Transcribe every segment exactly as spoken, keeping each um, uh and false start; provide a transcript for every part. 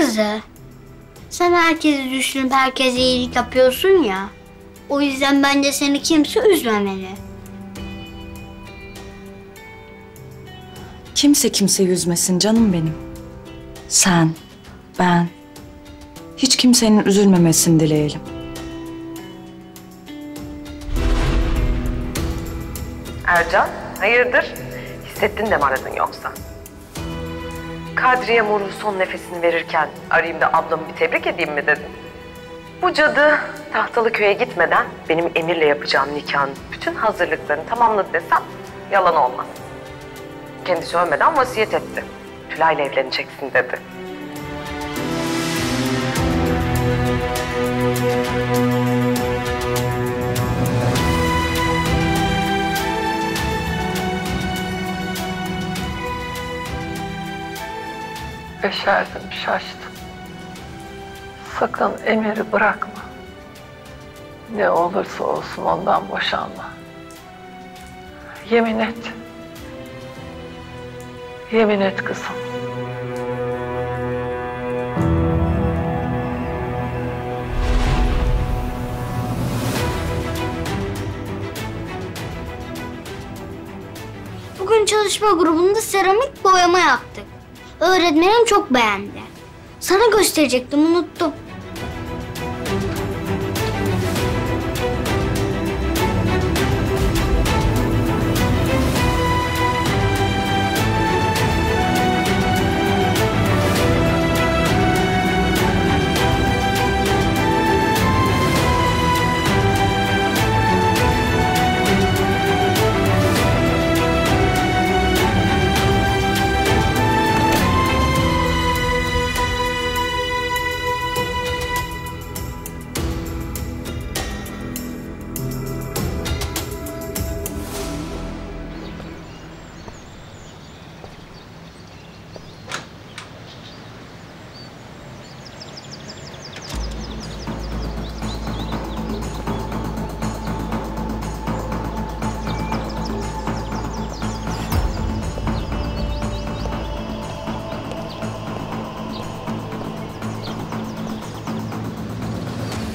kızı. Sen herkesi düşünüp herkese iyilik yapıyorsun ya. O yüzden bence seni kimse üzmemeli. Kimse kimseyi üzmesin canım benim. Sen, ben, hiç kimsenin üzülmemesini dileyelim. Ercan, hayırdır? Hissettin de mi aradın yoksa? Kadriye Mor'un son nefesini verirken arayayım da ablamı bir tebrik edeyim mi dedin? Bu cadı tahtalı köye gitmeden benim Emir'le yapacağım nikahın bütün hazırlıklarını tamamladı desem yalan olmaz. Kendisi ölmeden vasiyet etti. Tülay'la evleneceksin dedi. Beşerdim, şaştım. Sakın Emir'i bırakma. Ne olursa olsun ondan boşanma. Yemin et. Yemin et kızım. Bugün çalışma grubunda seramik boyama yaptık. Öğretmenim çok beğendi. Sana gösterecektim, unuttum.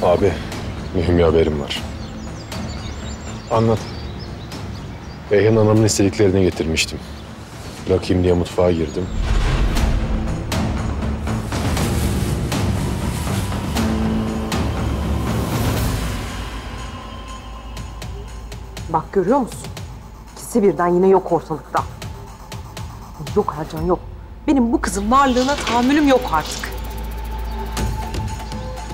Abi, mühim bir haberim var. Anlat. Beyhan Hanım'ın istediklerini getirmiştim. Bırakayım diye mutfağa girdim. Bak görüyor musun? İkisi birden yine yok ortalıkta. Yok Ercan, yok. Benim bu kızın varlığına tahammülüm yok artık.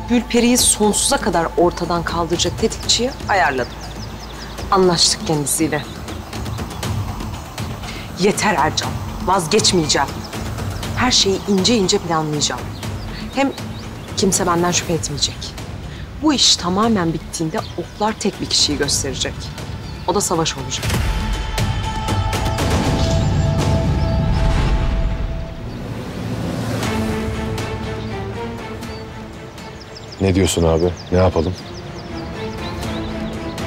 Gülperi'yi sonsuza kadar ortadan kaldıracak tetikçiyi ayarladım. Anlaştık kendisiyle. Yeter Ercan, vazgeçmeyeceğim. Her şeyi ince ince planlayacağım. Hem kimse benden şüphe etmeyecek. Bu iş tamamen bittiğinde oklar tek bir kişiyi gösterecek. O da Savaş olacak. Ne diyorsun abi? Ne yapalım?